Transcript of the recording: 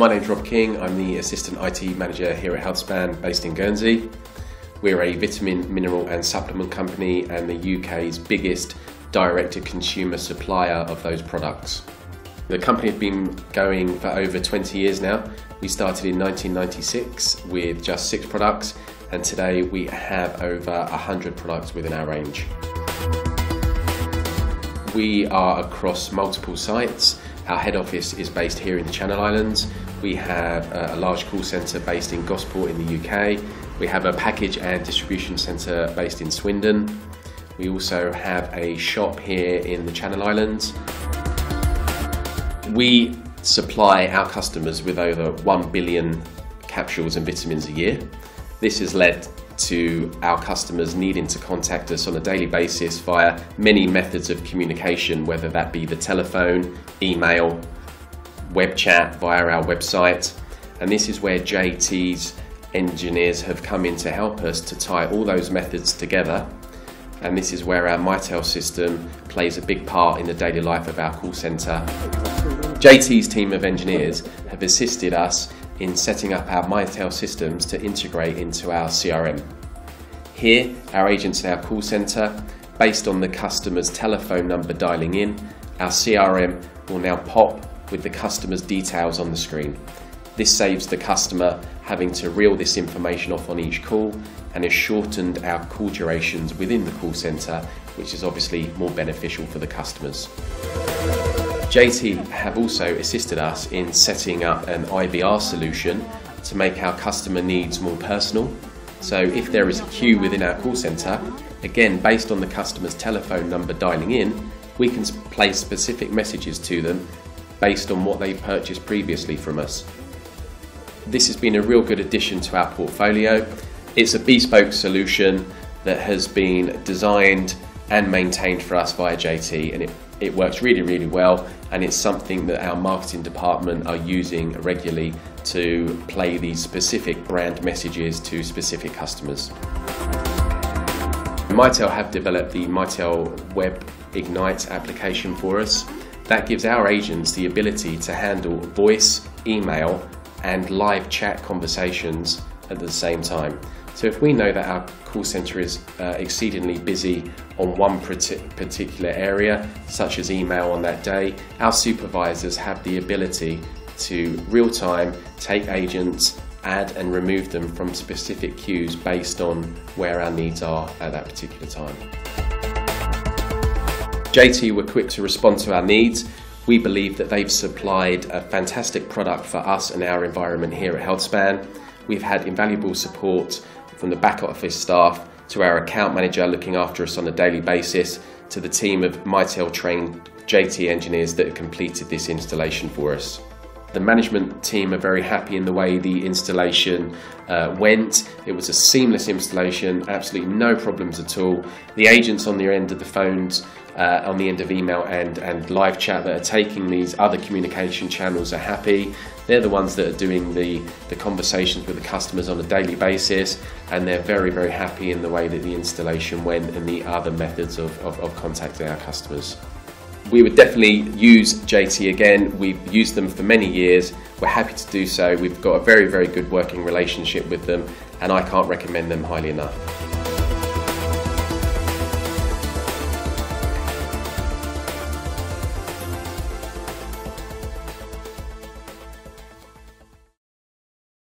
My name's Rob King, I'm the Assistant IT Manager here at Healthspan based in Guernsey. We're a vitamin, mineral and supplement company and the UK's biggest direct-to-consumer supplier of those products. The company has been going for over 20 years now. We started in 1996 with just 6 products, and today we have over 100 products within our range. We are across multiple sites. Our head office is based here in the Channel Islands. We have a large call centre based in Gosport in the UK. We have a package and distribution centre based in Swindon. We also have a shop here in the Channel Islands. We supply our customers with over 1 billion capsules and vitamins a year. This has led to our customers needing to contact us on a daily basis via many methods of communication, whether that be the telephone, email, web chat, via our website. And this is where JT's engineers have come in to help us to tie all those methods together. And this is where our Mitel system plays a big part in the daily life of our call centre. JT's team of engineers have assisted us in setting up our Mitel systems to integrate into our CRM. Here, our agents in our call centre, based on the customer's telephone number dialing in, our CRM will now pop with the customer's details on the screen. This saves the customer having to reel this information off on each call and has shortened our call durations within the call centre, which is obviously more beneficial for the customers. JT have also assisted us in setting up an IVR solution to make our customer needs more personal. So if there is a queue within our call centre, again based on the customer's telephone number dialing in, we can place specific messages to them based on what they purchased previously from us. This has been a real good addition to our portfolio. It's a bespoke solution that has been designed and maintained for us by JT, and it works really, really well, and it's something that our marketing department are using regularly to play these specific brand messages to specific customers. Mitel have developed the Mitel Web Ignite application for us. That gives our agents the ability to handle voice, email and live chat conversations at the same time. So if we know that our call centre is exceedingly busy on one particular area, such as email on that day, our supervisors have the ability to real-time take agents, add and remove them from specific queues based on where our needs are at that particular time. JT were quick to respond to our needs. We believe that they've supplied a fantastic product for us and our environment here at Healthspan. We've had invaluable support from the back office staff to our account manager looking after us on a daily basis to the team of Mitel trained JT engineers that have completed this installation for us. The management team are very happy in the way the installation went. It was a seamless installation, absolutely no problems at all. The agents on the end of the phones, on the end of email and live chat that are taking these other communication channels are happy. They're the ones that are doing the conversations with the customers on a daily basis, and they're very, very happy in the way that the installation went and the other methods of contacting our customers. We would definitely use JT again. We've used them for many years. We're happy to do so. We've got a very, very good working relationship with them, and I can't recommend them highly enough.